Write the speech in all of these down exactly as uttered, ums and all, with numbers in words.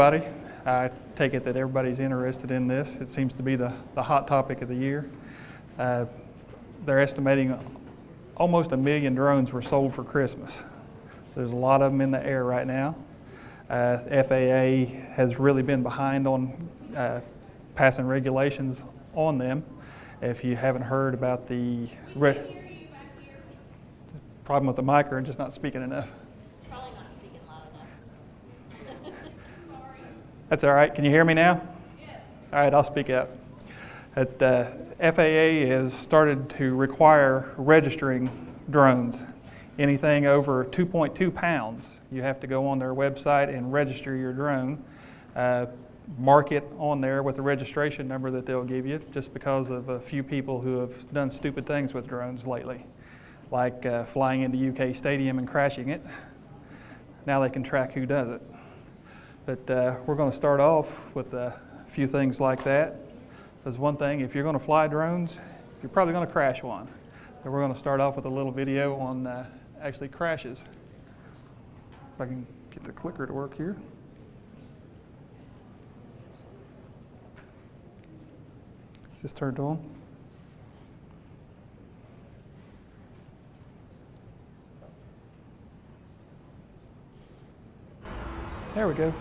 everybody. I take it that everybody's interested in this. It seems to be the, the hot topic of the year. Uh, they're estimating almost a million drones were sold for Christmas. There's a lot of them in the air right now. Uh, F A A has really been behind on uh, passing regulations on them. If you haven't heard about the, re the problem with the mic or just not speaking enough. Probably not speaking loud enough. Sorry. That's all right. Can you hear me now? Yes. All right, I'll speak up. At, uh, F A A has started to require registering drones. Anything over two point two pounds, you have to go on their website and register your drone. Uh, mark it on there with the registration number that they'll give you, just because of a few people who have done stupid things with drones lately, like uh, flying into U K Stadium and crashing it. Now they can track who does it. But uh, we're going to start off with a few things like that. There's one thing, if you're going to fly drones, you're probably going to crash one. So we're going to start off with a little video on uh, actually crashes. If I can get the clicker to work here. Is this turned on? There we go.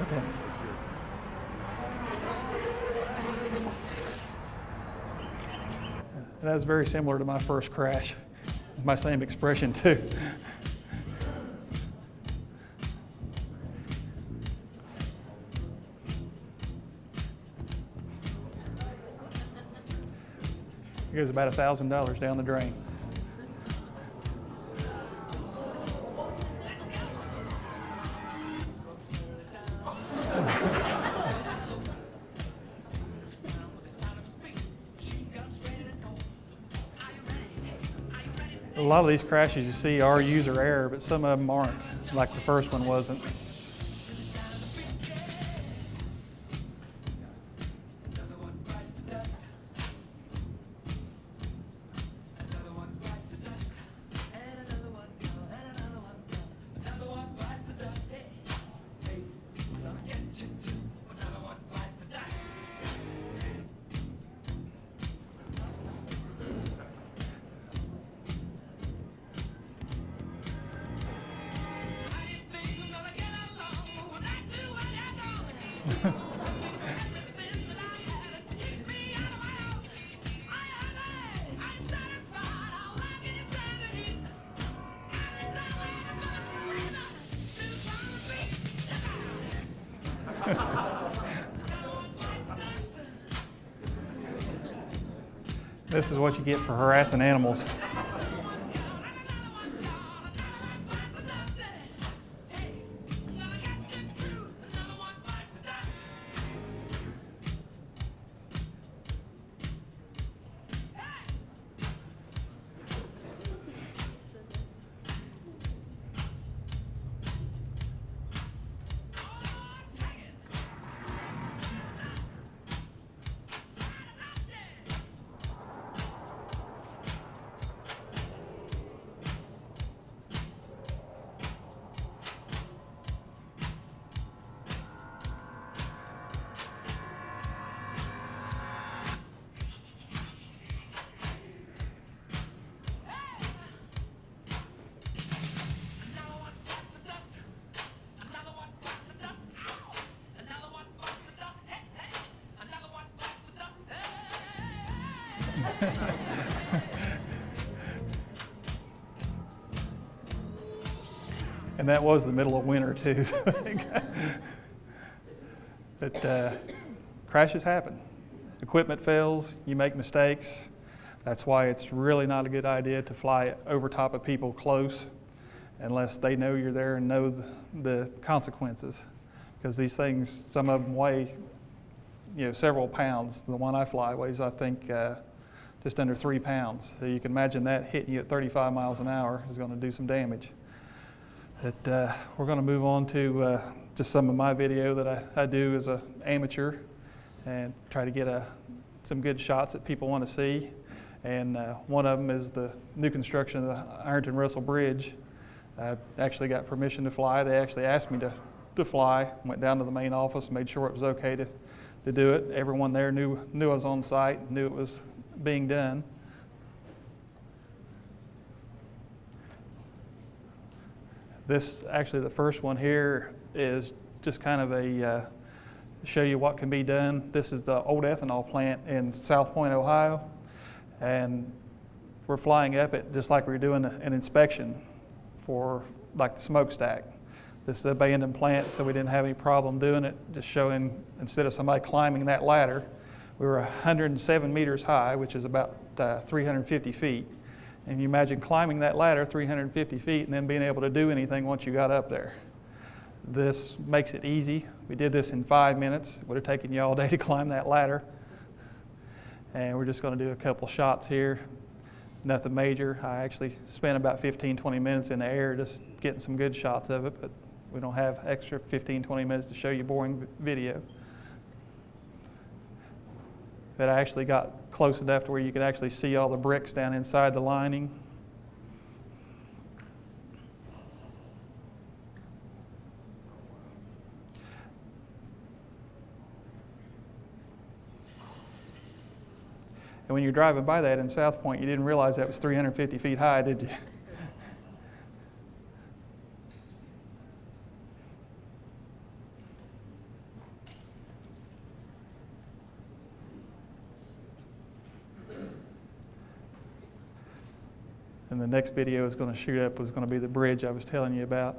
Okay. That was very similar to my first crash. My same expression too. It goes about a thousand dollars down the drain. A lot of these crashes you see are user error, but some of them aren't, like the first one wasn't. This is what you get for harassing animals. And that was the middle of winter too. But uh, crashes happen. Equipment fails, you make mistakes. That's why it's really not a good idea to fly over top of people close unless they know you're there and know the, the consequences. Because these things, some of them weigh, you know, several pounds. The one I fly weighs, I think, uh, just under three pounds. So you can imagine that hitting you at thirty-five miles an hour is going to do some damage. That uh, we're going to move on to uh, just some of my video that I, I do as an amateur and try to get a, some good shots that people want to see. And uh, one of them is the new construction of the Ironton Russell Bridge. I actually got permission to fly. They actually asked me to, to fly. Went down to the main office, made sure it was okay to, to do it. Everyone there knew, knew I was on site, knew it was being done. This, actually the first one here is just kind of a, uh, show you what can be done. This is the old ethanol plant in South Point, Ohio. And we're flying up it just like we were doing an inspection for like the smokestack. This is an abandoned plant, so we didn't have any problem doing it. Just showing, instead of somebody climbing that ladder, we were one hundred seven meters high, which is about uh, three hundred fifty feet. And you imagine climbing that ladder three hundred fifty feet and then being able to do anything once you got up there. This makes it easy. We did this in five minutes. It would have taken you all day to climb that ladder. And we're just going to do a couple shots here. Nothing major. I actually spent about fifteen, twenty minutes in the air just getting some good shots of it, but we don't have extra fifteen, twenty minutes to show you boring video. But I actually got close enough to where you could actually see all the bricks down inside the lining. And when you're driving by that in South Point, you didn't realize that was three hundred fifty feet high, did you? And the next video is going to shoot up was going to be the bridge I was telling you about.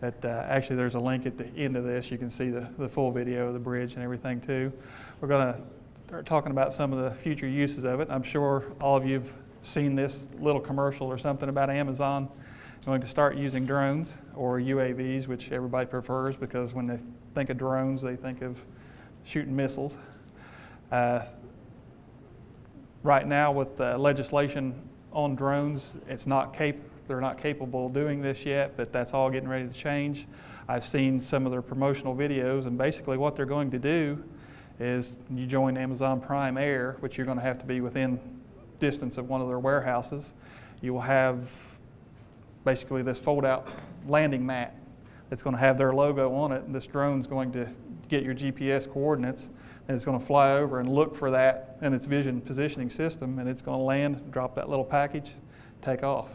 That, uh, actually, there's a link at the end of this. You can see the, the full video of the bridge and everything, too. We're going to start talking about some of the future uses of it. I'm sure all of you have seen this little commercial or something about Amazon going to start using drones or U A Vs, which everybody prefers, because when they think of drones, they think of shooting missiles. Uh, right now, with the legislation on drones, it's not capable. They're not capable of doing this yet, but that's all getting ready to change. I've seen some of their promotional videos, and basically what they're going to do is you join Amazon Prime Air, which you're going to have to be within distance of one of their warehouses. You will have basically this fold-out landing mat that's going to have their logo on it, and this drone's going to get your G P S coordinates, and it's going to fly over and look for that in its vision positioning system, and it's going to land, drop that little package, take off.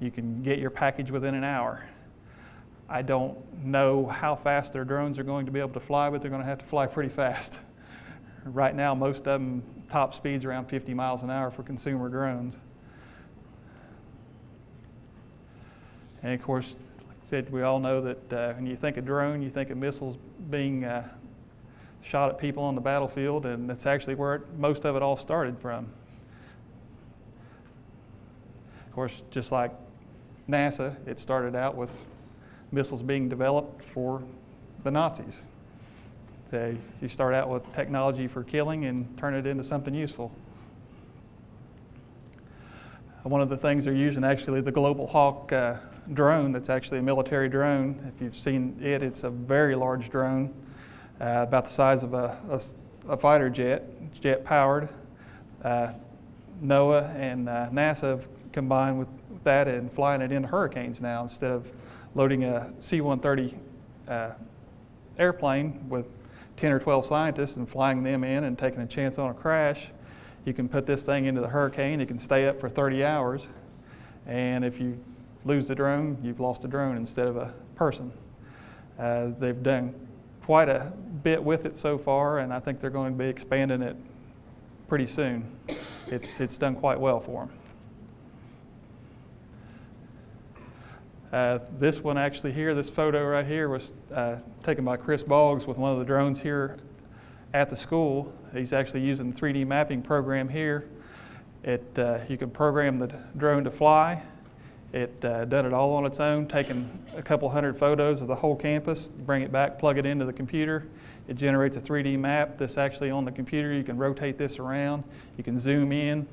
You can get your package within an hour. I don't know how fast their drones are going to be able to fly, but they're going to have to fly pretty fast. Right now, most of them top speeds around fifty miles an hour for consumer drones. And of course, like I said, we all know that uh, when you think of drone, you think of missiles being uh, shot at people on the battlefield, and that's actually where it, most of it all started from. Of course, just like NASA, it started out with missiles being developed for the Nazis. They, you start out with technology for killing and turn it into something useful. One of the things they're using, actually, the Global Hawk uh, drone, that's actually a military drone. If you've seen it, it's a very large drone, uh, about the size of a, a, a fighter jet. It's jet powered. Uh, NOAA and uh, NASA have combined with that and flying it into hurricanes now. Instead of loading a C one thirty uh, airplane with ten or twelve scientists and flying them in and taking a chance on a crash, you can put this thing into the hurricane. It can stay up for thirty hours. And if you lose the drone, you've lost a drone instead of a person. Uh, they've done quite a bit with it so far, and I think they're going to be expanding it pretty soon. It's, it's done quite well for them. Uh, this one actually here, this photo right here was uh, taken by Chris Boggs with one of the drones here at the school. He's actually using the three D mapping program here. It, uh, you can program the drone to fly. It uh, done it all on its own, taking a couple hundred photos of the whole campus, bring it back, plug it into the computer. It generates a three D map that's actually on the computer. You can rotate this around. You can zoom in.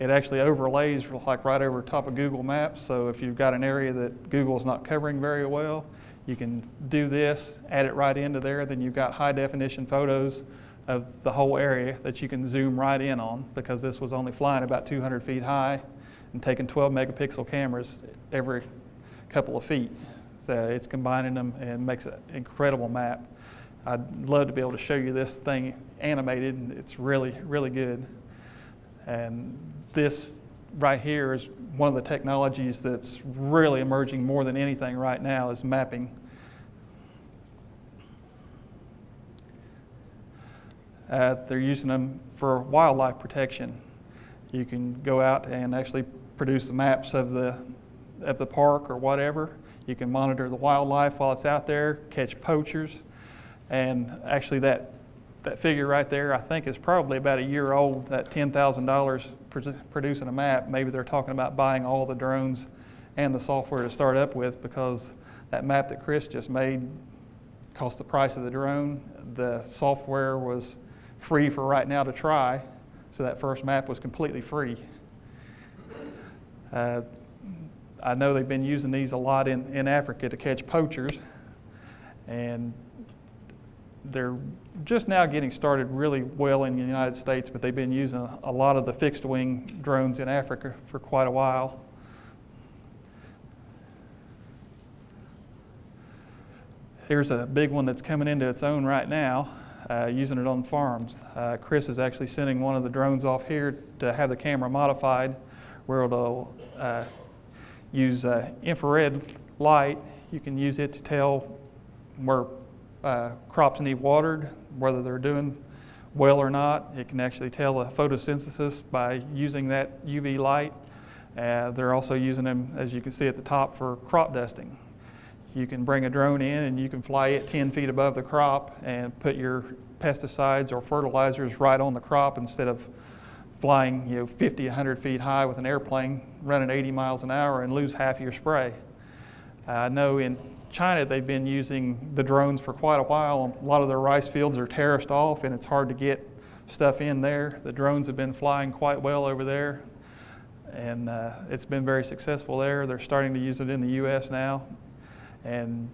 It actually overlays like right over top of Google Maps, so if you've got an area that Google's not covering very well, you can do this, add it right into there, then you've got high definition photos of the whole area that you can zoom right in on, because this was only flying about two hundred feet high and taking twelve megapixel cameras every couple of feet. So it's combining them and makes an incredible map. I'd love to be able to show you this thing animated. It's really, really good. And this right here is one of the technologies that's really emerging more than anything right now, is mapping. Uh, they're using them for wildlife protection. You can go out and actually produce the maps of the, of the park or whatever. You can monitor the wildlife while it's out there, catch poachers, and actually that That figure right there, I think, is probably about a year old, that ten thousand dollars producing a map. Maybe they're talking about buying all the drones and the software to start up with, because that map that Chris just made cost the price of the drone. The software was free for right now to try, so that first map was completely free. Uh, I know they've been using these a lot in, in Africa to catch poachers, and they're just now getting started really well in the United States, but they've been using a, a lot of the fixed wing drones in Africa for quite a while. Here's a big one that's coming into its own right now, uh, using it on farms. Uh, Chris is actually sending one of the drones off here to have the camera modified, where it'll uh, use uh, infrared light. You can use it to tell where Uh, crops need watered, whether they're doing well or not. It can actually tell a photosynthesis by using that U V light. Uh, they're also using them, as you can see at the top, for crop dusting. You can bring a drone in and you can fly it ten feet above the crop and put your pesticides or fertilizers right on the crop, instead of flying, you know, fifty, a hundred feet high with an airplane running eighty miles an hour and lose half your spray. I uh, know in China, they've been using the drones for quite a while. A lot of their rice fields are terraced off, and it's hard to get stuff in there. The drones have been flying quite well over there, and uh, it's been very successful there. They're starting to use it in the U S now, and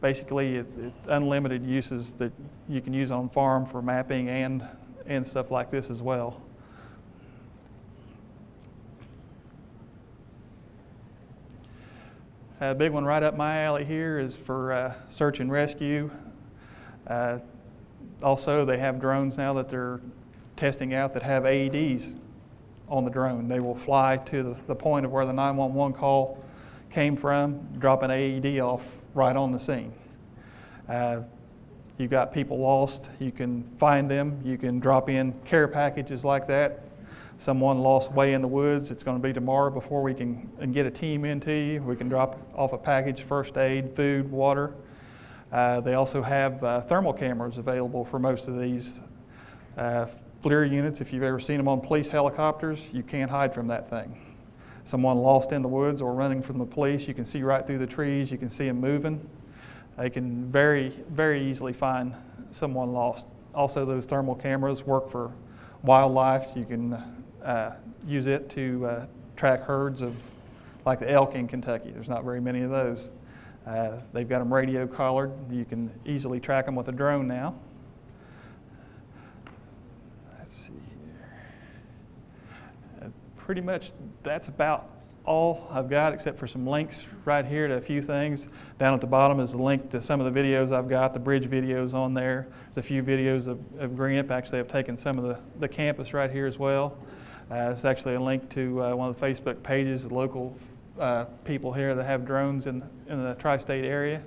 basically it's, it's unlimited uses that you can use on farm for mapping and, and stuff like this as well. A big one right up my alley here is for uh, search and rescue. Uh, also, they have drones now that they're testing out that have A E Ds on the drone. They will fly to the, the point of where the nine one one call came from, drop an A E D off right on the scene. Uh, you've got people lost. You can find them. You can drop in care packages like that. Someone lost way in the woods, it's going to be tomorrow before we can get a team into you. We can drop off a package, first aid, food, water. Uh, they also have uh, thermal cameras available for most of these. Uh, FLIR units, if you've ever seen them on police helicopters, you can't hide from that thing. Someone lost in the woods or running from the police, you can see right through the trees, you can see them moving. They can very, very easily find someone lost. Also, those thermal cameras work for wildlife. You can Uh, use it to uh, track herds of, like the elk in Kentucky. There's not very many of those. Uh, they've got them radio collared. You can easily track them with a drone now. Let's see here. Uh, pretty much that's about all I've got, except for some links right here to a few things. Down at the bottom is a link to some of the videos I've got, the bridge videos on there. There's a few videos of, of Greenup. Actually, I've taken some of the, the campus right here as well. Uh, it's actually a link to uh, one of the Facebook pages of local uh, people here that have drones in, in the tri-state area.